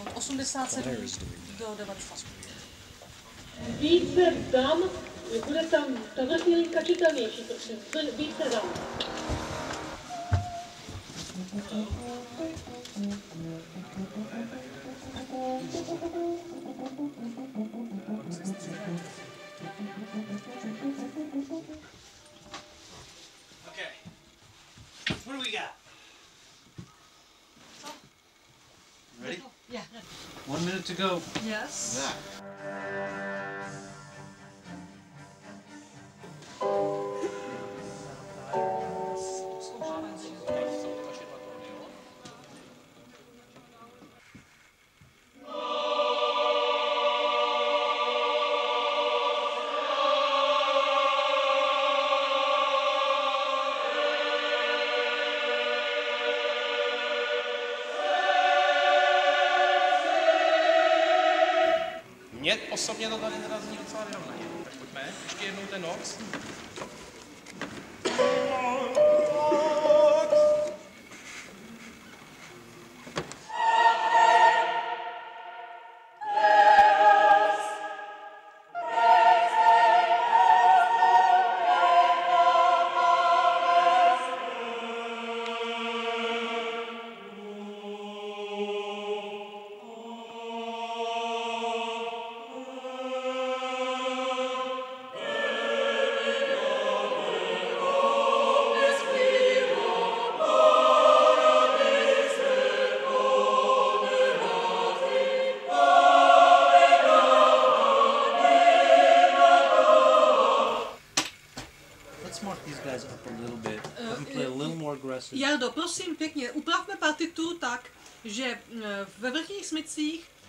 Od 87 do 90. Více dam, bude tam ta vrchní linka čitelnější, protože více dam. Okay. What do we got? Ready? Yeah. 1 minute to go. Yes. Mně osobně to tady teda zní docela vyrovnaně. Tak pojďme, ještě jednou ten noc. Jardo, prosím pěkně, uplavme partitu tak, že ve vrchních smycích